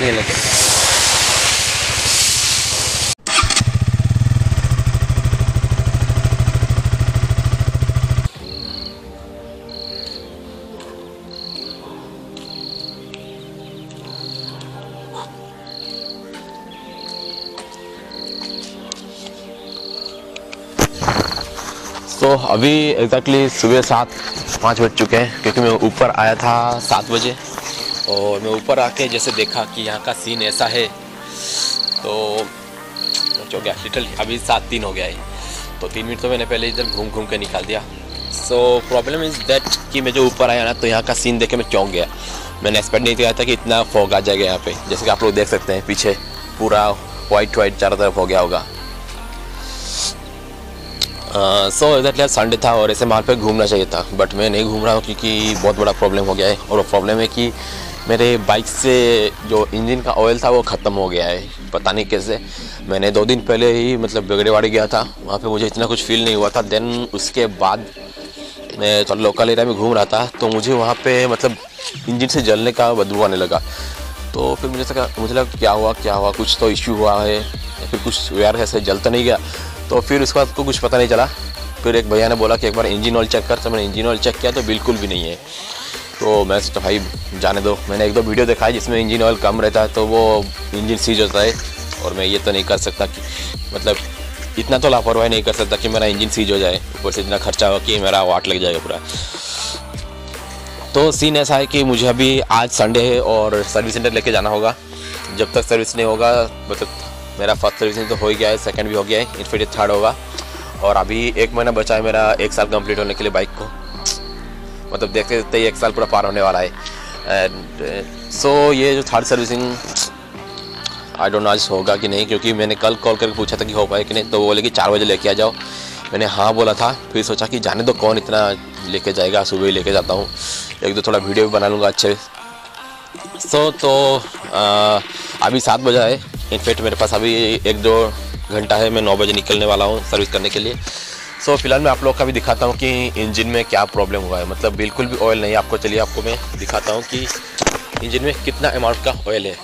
नहीं लगे। तो अभी एग्जैक्टली सुबह 7:05 बज चुके हैं, क्योंकि मैं ऊपर आया था 7 बजे और मैं ऊपर आके जैसे देखा कि यहाँ का सीन ऐसा है तो हो गया लिटल अभी 7:03 हो गया है। तो 3 मिनट तो मैंने पहले इधर घूम घूम के निकाल दिया। सो प्रॉब्लम इज़ दैट कि मैं जो ऊपर आया ना तो यहाँ का सीन देख के मैं चौंक गया। मैंने एक्सपेक्ट नहीं किया था कि इतना फॉग आ जाएगा यहाँ पर, जैसे कि आप लोग देख सकते हैं पीछे पूरा वाइट वाइट चारों तरफ हो गया होगा। सो एग्जैक्टली आज संडे था और ऐसे मार्ग पे घूमना चाहिए था, बट मैं नहीं घूम रहा हूँ क्योंकि बहुत बड़ा प्रॉब्लम हो गया है। और वो प्रॉब्लम है कि मेरे बाइक से जो इंजन का ऑयल था वो ख़त्म हो गया है, पता नहीं कैसे। मैंने 2 दिन पहले ही मतलब बेगड़ेवाड़ी गया था, वहाँ पे मुझे इतना कुछ फील नहीं हुआ था। देन उसके बाद मैं थोड़ा लोकल एरिया में घूम रहा था तो मुझे वहाँ पर मतलब इंजन से जलने का बदबू आने लगा। तो फिर मुझे लगा क्या हुआ, कुछ तो इश्यू हुआ है या फिर कुछ वायर ऐसे जलता नहीं गया। तो फिर उसके बाद को कुछ पता नहीं चला। फिर एक भैया ने बोला कि एक बार इंजन ऑयल चेक कर, तो मैंने इंजन ऑयल चेक किया तो बिल्कुल भी नहीं है। तो मैं सोचा भाई जाने दो। मैंने 1-2 वीडियो देखा है जिसमें इंजन ऑयल कम रहता है तो वो इंजन सीज होता है, और मैं ये तो नहीं कर सकता कि मतलब इतना तो लापरवाही नहीं कर सकता कि मेरा इंजन सीज हो जाए, ऊपर से इतना खर्चा हो कि मेरा वाट लग जाएगा पूरा। तो सीन ऐसा है कि मुझे अभी आज संडे है और सर्विस सेंटर लेके जाना होगा। जब तक सर्विस नहीं होगा, मतलब मेरा फर्स्ट सर्विसिंग तो हो ही गया है, सेकंड भी हो गया है, इनफिनिट 3rd होगा। और अभी 1 महीना बचा है मेरा 1 साल कंप्लीट होने के लिए बाइक को, मतलब देखते देखते 1 साल पूरा पार होने वाला है। एंड सो ये जो 3rd servicing I don't know आज होगा कि नहीं, क्योंकि मैंने कल कॉल करके पूछा था कि हो पाए कि नहीं, तो वो बोले कि 4 बजे लेके आ जाओ। मैंने हाँ बोला था, फिर सोचा कि जाने दो कौन इतना लेके जाएगा, सुबह ही लेके जाता हूँ, 1-2 थोड़ा वीडियो भी बना लूँगा अच्छे। सो तो अभी 7 बजा है, इनफेक्ट मेरे पास अभी 1-2 घंटा है, मैं 9 बजे निकलने वाला हूँ सर्विस करने के लिए। सो फ़िलहाल मैं आप लोग का भी दिखाता हूँ कि इंजन में क्या प्रॉब्लम हुआ है, मतलब बिल्कुल भी ऑयल नहीं है। आपको चलिए आपको मैं दिखाता हूँ कि इंजन में कितना अमाउंट का ऑयल है।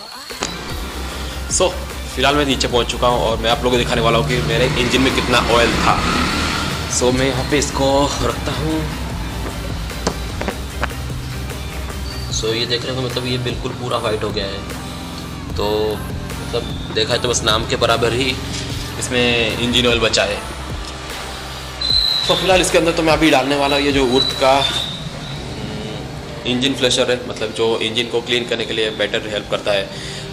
सो फ़िलहाल मैं नीचे पहुँच चुका हूँ और मैं आप लोगों को दिखाने वाला हूँ कि मेरे इंजन में कितना ऑयल था। सो मैं यहाँ पर इसको रखता हूँ। सो ये देख रहे हो, मतलब ये बिल्कुल पूरा वाइट हो गया है, तो मतलब देखा है तो बस नाम के बराबर ही इसमें इंजन ऑयल बचा है। तो फिलहाल इसके अंदर तो मैं अभी डालने वाला हूँ ये जो उर्थ का इंजन फ्लशर है, मतलब जो इंजन को क्लीन करने के लिए बेटर हेल्प करता है।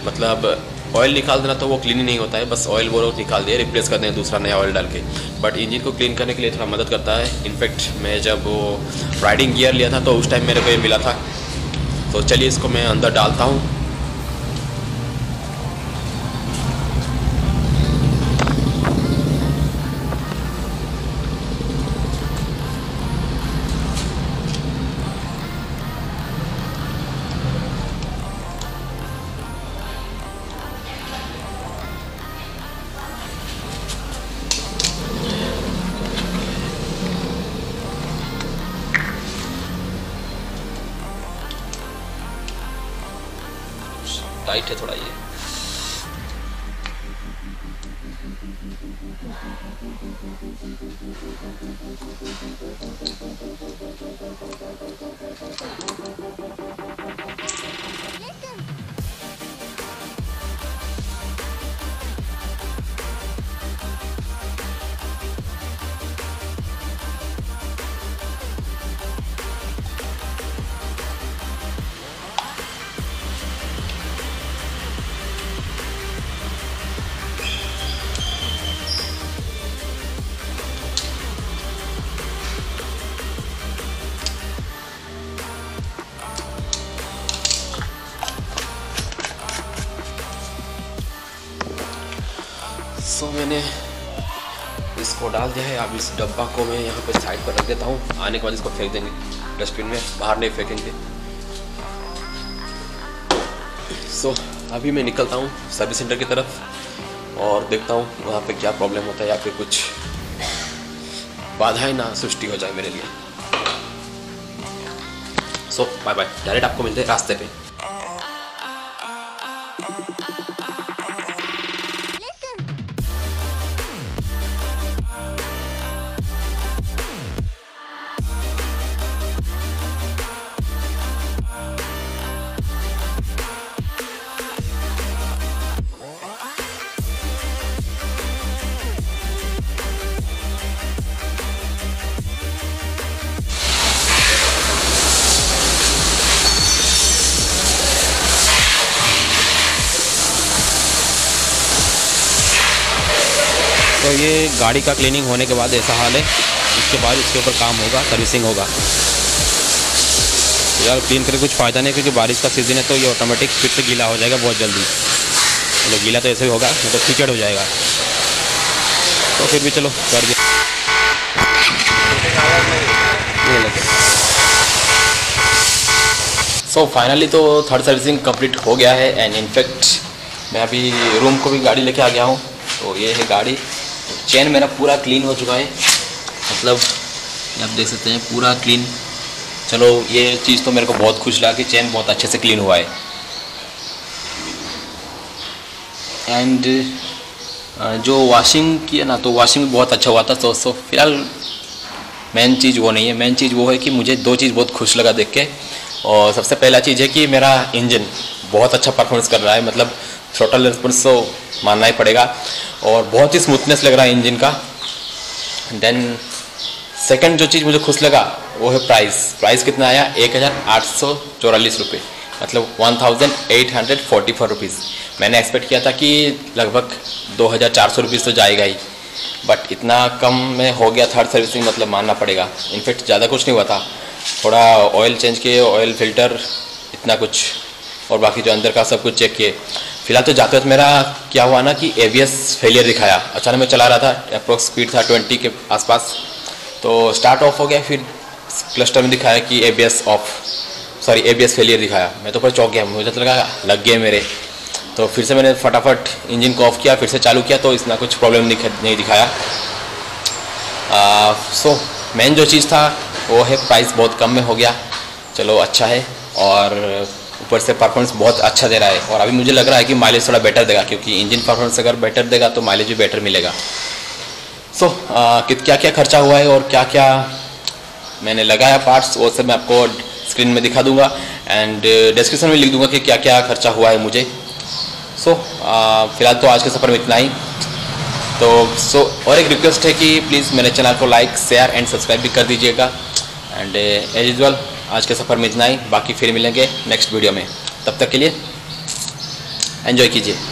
मतलब ऑयल निकाल देना तो वो क्लीन ही नहीं होता है, बस ऑयल वो लोग निकाल दिया, रिप्लेस कर दें दूसरा नया ऑयल डाल के, बट इंजन को क्लीन करने के लिए थोड़ा मदद करता है। इनफैक्ट मैं जब वो राइडिंग गियर लिया था तो उस टाइम मेरे को ये मिला था। तो चलिए इसको मैं अंदर डालता हूँ। टाइट है थोड़ा ये। तो मैंने इसको डाल दिया है। अब इस डब्बा को मैं यहाँ पे साइड पर रख देता हूँ, आने के बाद इसको फेंक देंगे डस्टबिन में, बाहर नहीं फेंकेंगे। सो अभी मैं निकलता हूँ सर्विस सेंटर की तरफ और देखता हूँ वहाँ पे क्या प्रॉब्लम होता है या फिर कुछ बाधाएं ना सृष्टि हो जाए मेरे लिए। सो बाय बाय, डायरेक्ट आपको मिलते हैं रास्ते पे। और ये गाड़ी का क्लीनिंग होने के बाद ऐसा हाल है। इसके बाद इसके ऊपर काम होगा, सर्विसिंग होगा। यार क्लीन करके कुछ फ़ायदा नहीं, क्योंकि बारिश का सीज़न है तो ये ऑटोमेटिक फिर से गीला हो जाएगा बहुत जल्दी। मतलब गीला तो ऐसे ही होगा, मतलब कीचड़ हो जाएगा। तो फिर भी चलो कर दिया। सो फाइनली तो थर्ड सर्विसिंग कंप्लीट हो गया है। एंड इनफैक्ट मैं अभी रूम को भी गाड़ी लेके आ गया हूँ। तो ये है गाड़ी, चैन मेरा पूरा क्लीन हो चुका है। मतलब आप देख सकते हैं पूरा क्लीन। चलो ये चीज़ तो मेरे को बहुत खुश लगा कि चैन बहुत अच्छे से क्लीन हुआ है। एंड जो वॉशिंग किया ना, तो वॉशिंग भी बहुत अच्छा हुआ था। तो फिलहाल मेन चीज़ वो नहीं है। मेन चीज़ वो है कि मुझे दो चीज़ बहुत खुश लगा देख के। और सबसे पहला चीज़ है कि मेरा इंजन बहुत अच्छा परफॉर्मेंस कर रहा है। मतलब थ्रोटल रिस्पॉन्स तो मानना ही पड़ेगा, और बहुत ही स्मूथनेस लग रहा है इंजन का। देन सेकंड जो चीज़ मुझे खुश लगा वो है प्राइस। प्राइस कितना आया? 1844 रुपये, मतलब 1844 रुपीज़। मैंने एक्सपेक्ट किया था कि लगभग 2400 रुपीज़ तो जाएगा ही, बट इतना कम में हो गया। थर्ड सर्विसिंग मतलब मानना पड़ेगा। इनफेक्ट ज़्यादा कुछ नहीं हुआ था, थोड़ा ऑयल चेंज किए, ऑयल फिल्टर इतना कुछ, और बाकी जो अंदर का सब कुछ चेक किए। फिलहाल तो जाते वक्त मेरा क्या हुआ ना कि ABS फेलियर दिखाया। अचानक मैं चला रहा था, अप्रोक्स स्पीड था 20 के आसपास, तो स्टार्ट ऑफ हो गया। फिर क्लस्टर में दिखाया कि ABS फेलियर दिखाया। मैं तो पूरा चौंक गया, मुझे तो लगा लग गए मेरे। तो फिर से मैंने फटाफट इंजन को ऑफ किया, फिर से चालू किया, तो इतना कुछ प्रॉब्लम नहीं दिखाया। सो मेन जो चीज़ था वो है प्राइस बहुत कम में हो गया। चलो अच्छा है, और ऊपर से परफॉर्मेंस बहुत अच्छा दे रहा है। और अभी मुझे लग रहा है कि माइलेज थोड़ा बेटर देगा, क्योंकि इंजन परफॉर्मेंस अगर बेटर देगा तो माइलेज भी बेटर मिलेगा। सो क्या क्या खर्चा हुआ है और क्या क्या मैंने लगाया पार्ट्स, वो सब मैं आपको स्क्रीन में दिखा दूंगा। एंड डिस्क्रिप्शन में लिख दूंगा कि क्या क्या खर्चा हुआ है मुझे। सो फिलहाल तो आज के सफ़र में इतना ही। तो और एक रिक्वेस्ट है कि प्लीज़ मेरे चैनल को लाइक, शेयर एंड सब्सक्राइब भी कर दीजिएगा। एंड एज यूजुअल आज के सफ़र में इतना ही। बाकी फिर मिलेंगे नेक्स्ट वीडियो में। तब तक के लिए एंजॉय कीजिए।